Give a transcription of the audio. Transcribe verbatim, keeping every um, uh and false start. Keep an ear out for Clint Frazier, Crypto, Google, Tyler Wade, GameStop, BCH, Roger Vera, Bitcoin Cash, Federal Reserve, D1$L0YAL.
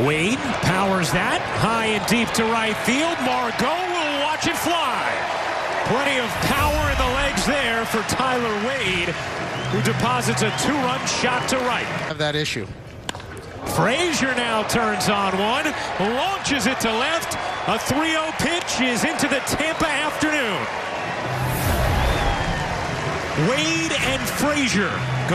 Wade powers that high and deep to right field. Margot will watch it fly. Plenty of power in the legs there for Tyler Wade, who deposits a two-run shot to right. Have that issue. Frazier now turns on one, launches it to left. A three oh pitch is into the Tampa afternoon. Wade and Frazier go.